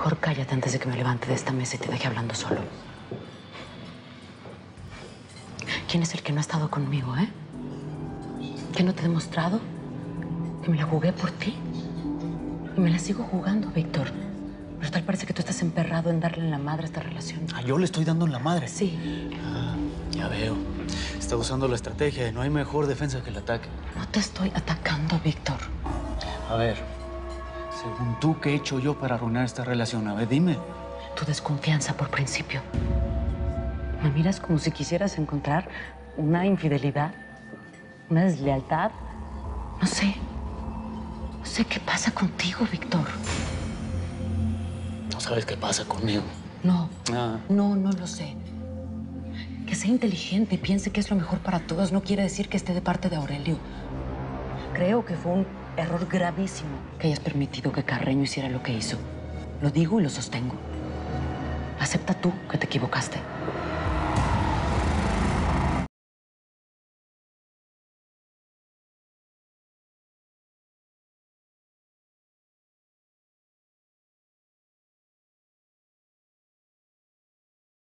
mejor cállate antes de que me levante de esta mesa y te deje hablando solo. ¿Quién es el que no ha estado conmigo, eh? ¿Que no te he demostrado? ¿Que me la jugué por ti? Y me la sigo jugando, Víctor. Pero tal parece que tú estás emperrado en darle en la madre a esta relación. Ah, ¿yo le estoy dando en la madre? Sí. Ah, ya veo. Está usando la estrategia y no hay mejor defensa que el ataque. No te estoy atacando, Víctor. A ver, según tú, ¿qué he hecho yo para arruinar esta relación? A ver, dime. Tu desconfianza por principio. Me miras como si quisieras encontrar una infidelidad, una deslealtad. No sé. No sé qué pasa contigo, Víctor. ¿No sabes qué pasa conmigo? No. Ah. No, no lo sé. Que sea inteligente y piense que es lo mejor para todos no quiere decir que esté de parte de Aurelio. Creo que fue un error gravísimo que hayas permitido que Carreño hiciera lo que hizo. Lo digo y lo sostengo. Acepta tú que te equivocaste.